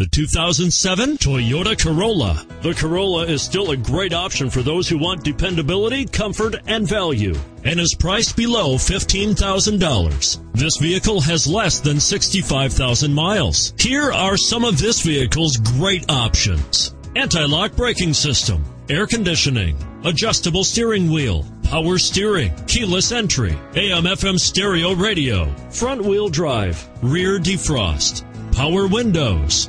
The 2007 Toyota Corolla. The Corolla is still a great option for those who want dependability, comfort, and value, and is priced below $15,000. This vehicle has less than 65,000 miles. Here are some of this vehicle's great options: anti-lock braking system, air conditioning, adjustable steering wheel, power steering, keyless entry, AM/FM stereo radio, front wheel drive, rear defrost, power windows,